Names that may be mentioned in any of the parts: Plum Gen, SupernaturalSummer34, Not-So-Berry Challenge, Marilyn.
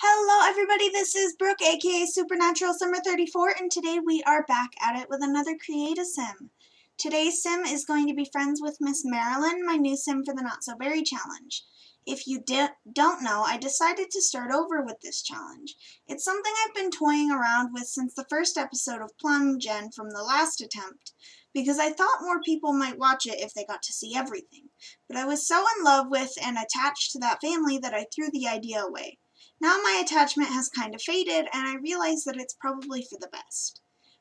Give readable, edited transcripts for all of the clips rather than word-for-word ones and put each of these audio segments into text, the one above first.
Hello everybody, this is Brooke aka SupernaturalSummer34 and today we are back at it with another Create a Sim. Today's sim is going to be friends with Miss Marilyn, my new sim for the Not-So-Berry Challenge. If you don't know, I decided to start over with this challenge. It's something I've been toying around with since the first episode of Plum Gen from the last attempt, because I thought more people might watch it if they got to see everything. But I was so in love with and attached to that family that I threw the idea away. Now my attachment has kind of faded, and I realize that it's probably for the best.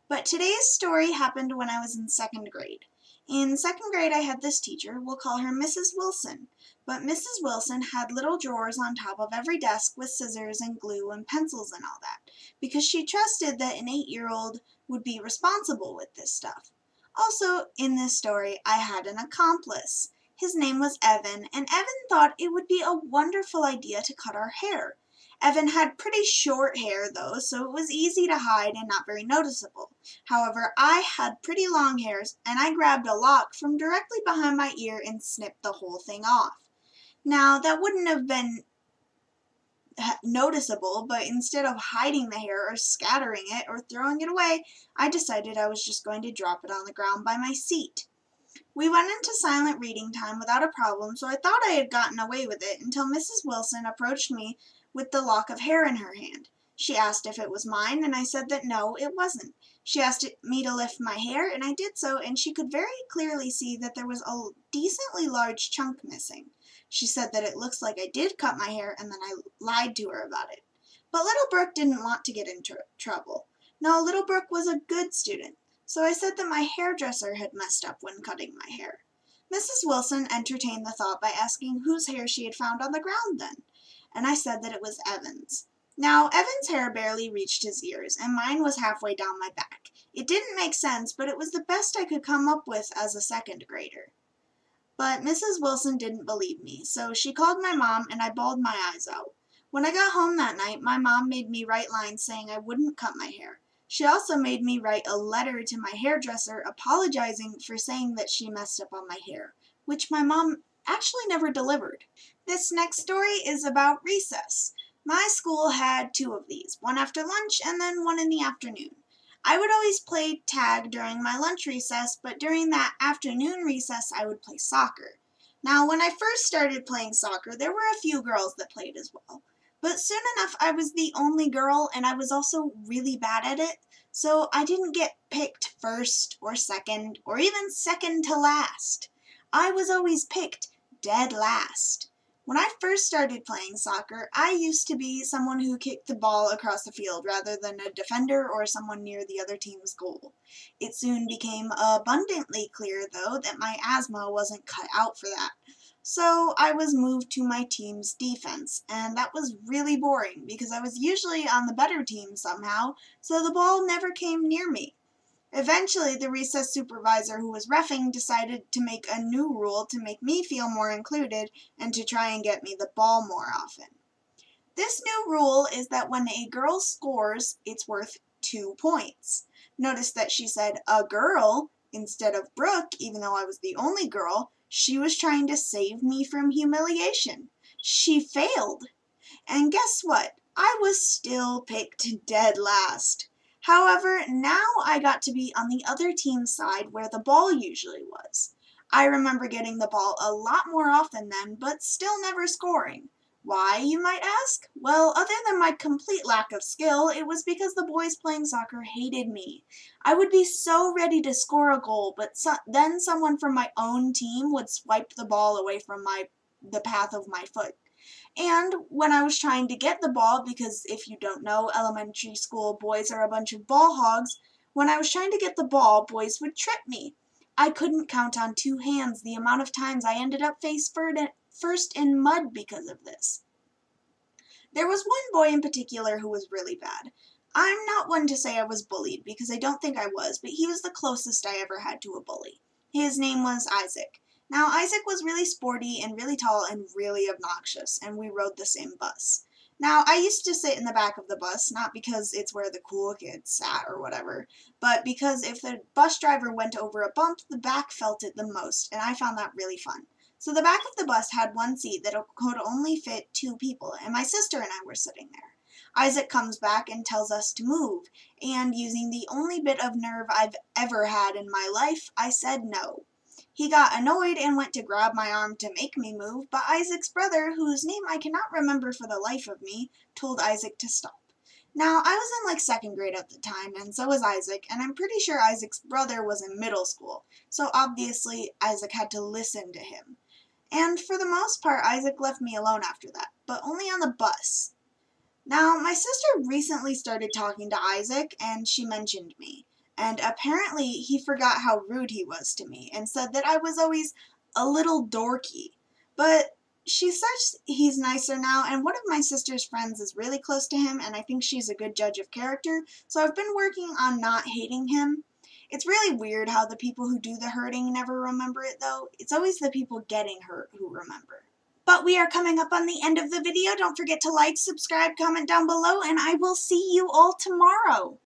But today's story happened when I was in second grade. In second grade, I had this teacher. We'll call her Mrs. Wilson. But Mrs. Wilson had little drawers on top of every desk with scissors and glue and pencils and all that, because she trusted that an 8-year-old would be responsible with this stuff. Also, in this story, I had an accomplice. His name was Evan, and Evan thought it would be a wonderful idea to cut our hair. Evan had pretty short hair, though, so it was easy to hide and not very noticeable. However, I had pretty long hairs, and I grabbed a lock from directly behind my ear and snipped the whole thing off. Now, that wouldn't have been noticeable, but instead of hiding the hair or scattering it or throwing it away, I decided I was just going to drop it on the ground by my seat. We went into silent reading time without a problem, so I thought I had gotten away with it until Mrs. Wilson approached me with the lock of hair in her hand. She asked if it was mine, and I said that no, it wasn't. She asked me to lift my hair, and I did so, and she could very clearly see that there was a decently large chunk missing. She said that it looks like I did cut my hair, and then I lied to her about it. But little Brooke didn't want to get into trouble. No, little Brooke was a good student, so I said that my hairdresser had messed up when cutting my hair. Mrs. Wilson entertained the thought by asking whose hair she had found on the ground then, and I said that it was Evan's. Now, Evan's hair barely reached his ears, and mine was halfway down my back. It didn't make sense, but it was the best I could come up with as a second grader. But Mrs. Wilson didn't believe me, so she called my mom, and I bawled my eyes out. When I got home that night, my mom made me write lines saying I wouldn't cut my hair. She also made me write a letter to my hairdresser apologizing for saying that she messed up on my hair, which my mom actually never delivered. This next story is about recess. My school had two of these, one after lunch and then one in the afternoon. I would always play tag during my lunch recess, but during that afternoon recess I would play soccer. Now, when I first started playing soccer, there were a few girls that played as well. But soon enough I was the only girl, and I was also really bad at it, so I didn't get picked first or second or even second to last. I was always picked dead last. When I first started playing soccer, I used to be someone who kicked the ball across the field rather than a defender or someone near the other team's goal. It soon became abundantly clear, though, that my asthma wasn't cut out for that. So I was moved to my team's defense, and that was really boring because I was usually on the better team somehow, so the ball never came near me. Eventually, the recess supervisor who was reffing decided to make a new rule to make me feel more included and to try and get me the ball more often. This new rule is that when a girl scores, it's worth 2 points. Notice that she said a girl instead of Brooke, even though I was the only girl. She was trying to save me from humiliation. She failed. And guess what? I was still picked dead last. However, now I got to be on the other team's side where the ball usually was. I remember getting the ball a lot more often then, but still never scoring. Why, you might ask? Well, other than my complete lack of skill, it was because the boys playing soccer hated me. I would be so ready to score a goal, but then someone from my own team would swipe the ball away from the path of my foot. And when I was trying to get the ball, because if you don't know, elementary school boys are a bunch of ball hogs, when I was trying to get the ball, boys would trip me. I couldn't count on 2 hands the amount of times I ended up face first in mud because of this. There was one boy in particular who was really bad. I'm not one to say I was bullied, because I don't think I was, but he was the closest I ever had to a bully. His name was Isaac. Now, Isaac was really sporty and really tall and really obnoxious, and we rode the same bus. Now, I used to sit in the back of the bus, not because it's where the cool kids sat or whatever, but because if the bus driver went over a bump, the back felt it the most, and I found that really fun. So the back of the bus had one seat that could only fit 2 people, and my sister and I were sitting there. Isaac comes back and tells us to move, and using the only bit of nerve I've ever had in my life, I said no. He got annoyed and went to grab my arm to make me move, but Isaac's brother, whose name I cannot remember for the life of me, told Isaac to stop. Now, I was in like second grade at the time, and so was Isaac, and I'm pretty sure Isaac's brother was in middle school, so obviously Isaac had to listen to him. And for the most part, Isaac left me alone after that, but only on the bus. Now, my sister recently started talking to Isaac, and she mentioned me. And apparently, he forgot how rude he was to me, and said that I was always a little dorky. But she says he's nicer now, and one of my sister's friends is really close to him, and I think she's a good judge of character, so I've been working on not hating him. It's really weird how the people who do the hurting never remember it, though. It's always the people getting hurt who remember. But we are coming up on the end of the video. Don't forget to like, subscribe, comment down below, and I will see you all tomorrow.